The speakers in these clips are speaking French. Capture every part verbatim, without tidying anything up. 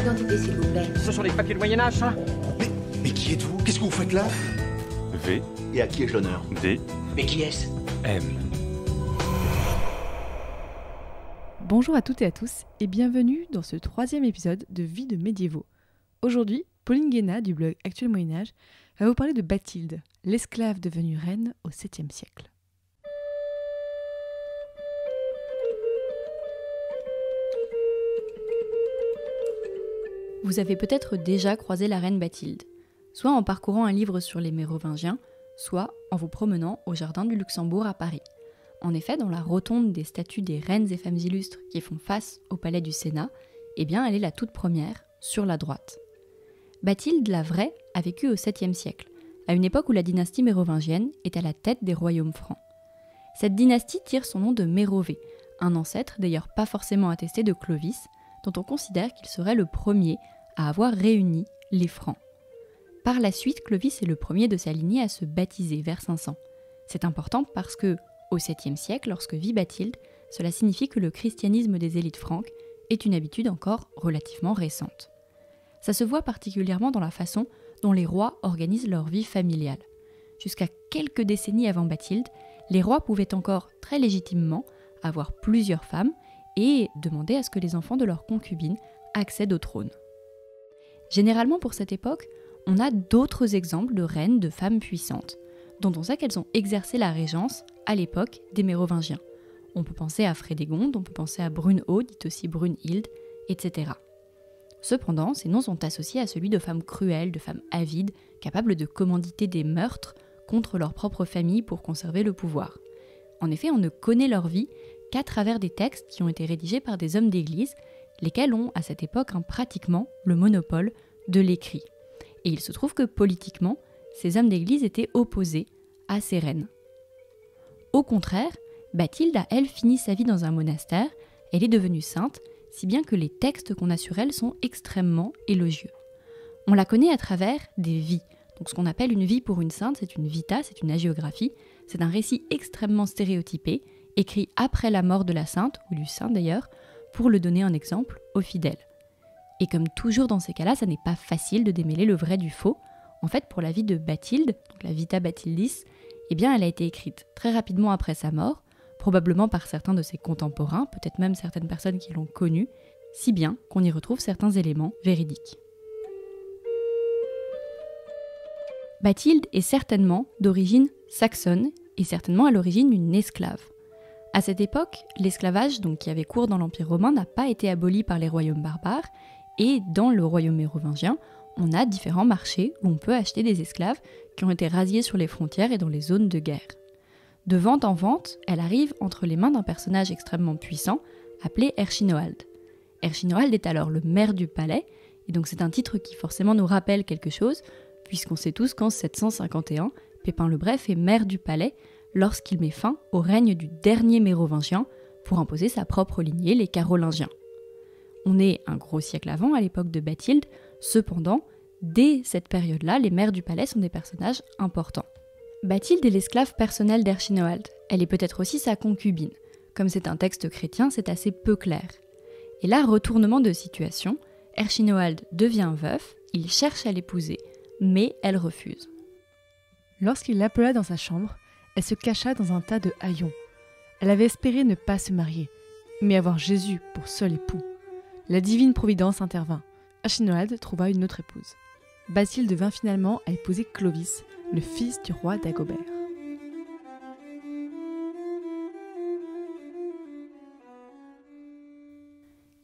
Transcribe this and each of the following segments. identité, s'il vous plaît. Ce sont les papiers du Moyen-Âge, ça? mais, mais qui êtes-vous? Qu'est-ce que vous faites là? V. Et à qui ai-je l'honneur? D. Mais qui est-ce? M. Bonjour à toutes et à tous, et bienvenue dans ce troisième épisode de Vie de médiévaux. Aujourd'hui, Pauline Guéna, du blog Actuel Moyen-Âge, va vous parler de Bathilde, l'esclave devenue reine au septième siècle. Vous avez peut-être déjà croisé la reine Bathilde, soit en parcourant un livre sur les Mérovingiens, soit en vous promenant au jardin du Luxembourg à Paris. En effet, dans la rotonde des statues des reines et femmes illustres qui font face au palais du Sénat, eh bien elle est la toute première, sur la droite. Bathilde la Vraie a vécu au septième siècle, à une époque où la dynastie mérovingienne est à la tête des royaumes francs. Cette dynastie tire son nom de Mérovée, un ancêtre d'ailleurs pas forcément attesté de Clovis, dont on considère qu'il serait le premier à avoir réuni les Francs. Par la suite, Clovis est le premier de sa lignée à se baptiser vers cinq cents. C'est important parce que, au septième siècle, lorsque vit Bathilde, cela signifie que le christianisme des élites franques est une habitude encore relativement récente. Ça se voit particulièrement dans la façon dont les rois organisent leur vie familiale. Jusqu'à quelques décennies avant Bathilde, les rois pouvaient encore très légitimement avoir plusieurs femmes et demander à ce que les enfants de leurs concubines accèdent au trône. Généralement pour cette époque, on a d'autres exemples de reines de femmes puissantes, dont on sait qu'elles ont exercé la régence à l'époque des Mérovingiens. On peut penser à Frédégonde, on peut penser à Brunehaut, dite aussi Brunehilde, et cetera. Cependant, ces noms sont associés à celui de femmes cruelles, de femmes avides, capables de commanditer des meurtres contre leur propre famille pour conserver le pouvoir. En effet, on ne connaît leur vie qu'à travers des textes qui ont été rédigés par des hommes d'église, lesquels ont, à cette époque, hein, pratiquement le monopole de l'écrit. Et il se trouve que, politiquement, ces hommes d'église étaient opposés à ces reines. Au contraire, Bathilde a, elle, fini sa vie dans un monastère, elle est devenue sainte, si bien que les textes qu'on a sur elle sont extrêmement élogieux. On la connaît à travers des vies. Donc ce qu'on appelle une vie pour une sainte, c'est une vita, c'est une hagiographie, c'est un récit extrêmement stéréotypé, écrit après la mort de la sainte, ou du saint d'ailleurs, pour le donner en exemple aux fidèles. Et comme toujours dans ces cas-là, ça n'est pas facile de démêler le vrai du faux. En fait, pour la vie de Bathilde, donc la Vita Bathildis, eh bien, elle a été écrite très rapidement après sa mort, probablement par certains de ses contemporains, peut-être même certaines personnes qui l'ont connue, si bien qu'on y retrouve certains éléments véridiques. Bathilde est certainement d'origine saxonne, et certainement à l'origine d'une esclave. À cette époque, l'esclavage, donc, qui avait cours dans l'Empire romain, n'a pas été aboli par les royaumes barbares, et dans le royaume mérovingien, on a différents marchés où on peut acheter des esclaves qui ont été rasiés sur les frontières et dans les zones de guerre. De vente en vente, elle arrive entre les mains d'un personnage extrêmement puissant, appelé Erchinoald. Erchinoald est alors le maire du palais, et donc c'est un titre qui forcément nous rappelle quelque chose, puisqu'on sait tous qu'en sept cent cinquante et un, Pépin le Bref est maire du palais, lorsqu'il met fin au règne du dernier mérovingien pour imposer sa propre lignée, les Carolingiens. On est un gros siècle avant, à l'époque de Bathilde, cependant, dès cette période-là, les maires du palais sont des personnages importants. Bathilde est l'esclave personnelle d'Erchinoald, elle est peut-être aussi sa concubine. Comme c'est un texte chrétien, c'est assez peu clair. Et là, retournement de situation, Erchinoald devient veuf, il cherche à l'épouser, mais elle refuse. Lorsqu'il l'appela dans sa chambre, elle se cacha dans un tas de haillons. Elle avait espéré ne pas se marier, mais avoir Jésus pour seul époux. La divine providence intervint. Erchinoald trouva une autre épouse. Bathilde vint finalement à épouser Clovis, le fils du roi Dagobert.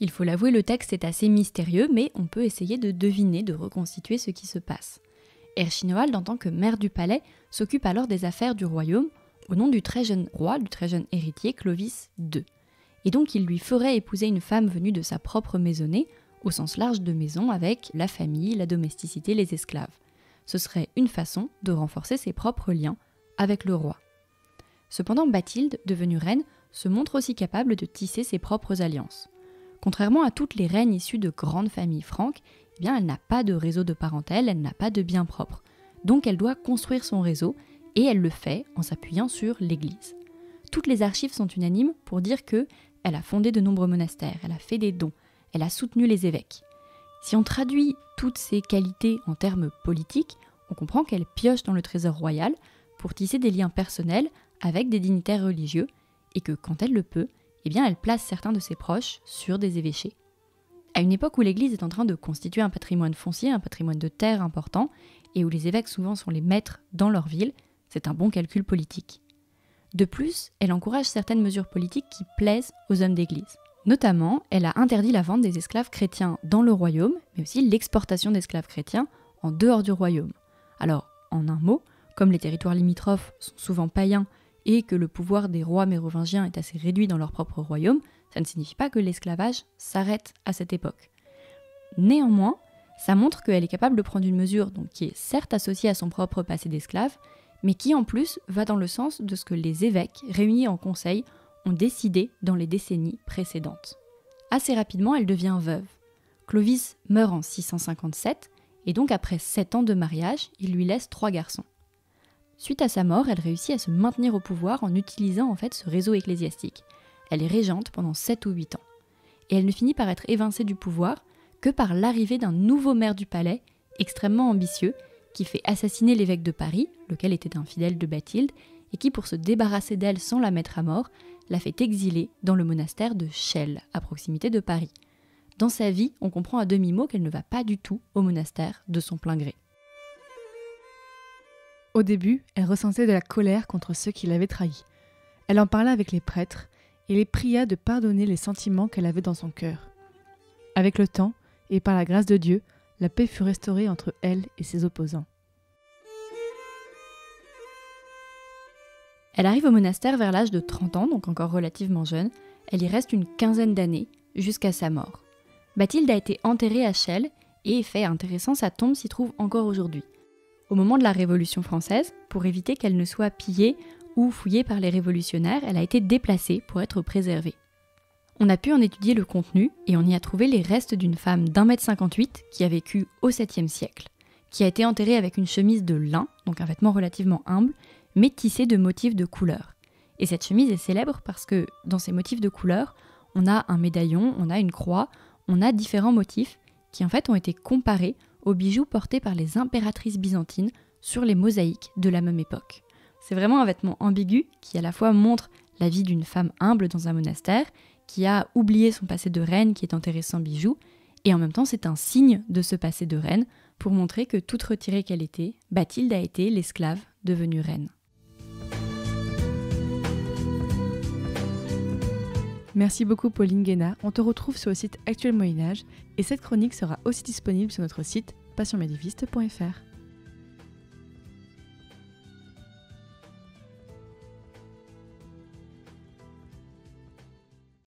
Il faut l'avouer, le texte est assez mystérieux, mais on peut essayer de deviner, de reconstituer ce qui se passe. Erchinoald, en tant que maire du palais, s'occupe alors des affaires du royaume au nom du très jeune roi, du très jeune héritier Clovis deux. Et donc il lui ferait épouser une femme venue de sa propre maisonnée, au sens large de maison, avec la famille, la domesticité, les esclaves. Ce serait une façon de renforcer ses propres liens avec le roi. Cependant, Bathilde, devenue reine, se montre aussi capable de tisser ses propres alliances. Contrairement à toutes les reines issues de grandes familles franques, eh bien, elle n'a pas de réseau de parentèle, elle n'a pas de biens propres. Donc elle doit construire son réseau, et elle le fait en s'appuyant sur l'Église. Toutes les archives sont unanimes pour dire que elle a fondé de nombreux monastères, elle a fait des dons, elle a soutenu les évêques. Si on traduit toutes ces qualités en termes politiques, on comprend qu'elle pioche dans le trésor royal pour tisser des liens personnels avec des dignitaires religieux et que, quand elle le peut, eh bien elle place certains de ses proches sur des évêchés. À une époque où l'Église est en train de constituer un patrimoine foncier, un patrimoine de terre important, et où les évêques souvent sont les maîtres dans leur ville, c'est un bon calcul politique. De plus, elle encourage certaines mesures politiques qui plaisent aux hommes d'Église. Notamment, elle a interdit la vente des esclaves chrétiens dans le royaume, mais aussi l'exportation d'esclaves chrétiens en dehors du royaume. Alors, en un mot, comme les territoires limitrophes sont souvent païens et que le pouvoir des rois mérovingiens est assez réduit dans leur propre royaume, ça ne signifie pas que l'esclavage s'arrête à cette époque. Néanmoins, ça montre qu'elle est capable de prendre une mesure donc, qui est certes associée à son propre passé d'esclave, mais qui en plus va dans le sens de ce que les évêques, réunis en conseil, ont décidé dans les décennies précédentes. Assez rapidement, elle devient veuve. Clovis meurt en six cent cinquante-sept, et donc après sept ans de mariage, il lui laisse trois garçons. Suite à sa mort, elle réussit à se maintenir au pouvoir en utilisant en fait ce réseau ecclésiastique. Elle est régente pendant sept ou huit ans. Et elle ne finit par être évincée du pouvoir que par l'arrivée d'un nouveau maire du palais, extrêmement ambitieux, qui fait assassiner l'évêque de Paris, lequel était un fidèle de Bathilde, et qui, pour se débarrasser d'elle sans la mettre à mort, la fait exiler dans le monastère de Chelles, à proximité de Paris. Dans sa vie, on comprend à demi-mot qu'elle ne va pas du tout au monastère de son plein gré. Au début, elle ressentait de la colère contre ceux qui l'avaient trahie. Elle en parla avec les prêtres et les pria de pardonner les sentiments qu'elle avait dans son cœur. Avec le temps, et par la grâce de Dieu, la paix fut restaurée entre elle et ses opposants. Elle arrive au monastère vers l'âge de trente ans, donc encore relativement jeune. Elle y reste une quinzaine d'années, jusqu'à sa mort. Bathilde a été enterrée à Chelles, et fait intéressant, sa tombe s'y trouve encore aujourd'hui. Au moment de la Révolution française, pour éviter qu'elle ne soit pillée ou fouillée par les révolutionnaires, elle a été déplacée pour être préservée. On a pu en étudier le contenu, et on y a trouvé les restes d'une femme d'un mètre cinquante-huit qui a vécu au septième siècle, qui a été enterrée avec une chemise de lin, donc un vêtement relativement humble, mais tissée de motifs de couleurs. Et cette chemise est célèbre parce que dans ces motifs de couleurs, on a un médaillon, on a une croix, on a différents motifs qui en fait ont été comparés aux bijoux portés par les impératrices byzantines sur les mosaïques de la même époque. C'est vraiment un vêtement ambigu qui à la fois montre la vie d'une femme humble dans un monastère, qui a oublié son passé de reine, qui est enterrée sans bijoux, et en même temps c'est un signe de ce passé de reine pour montrer que toute retirée qu'elle était, Bathilde a été l'esclave devenue reine. Merci beaucoup Pauline Guéna, on te retrouve sur le site Actuel Moyen-Âge et cette chronique sera aussi disponible sur notre site passion médiviste point F R.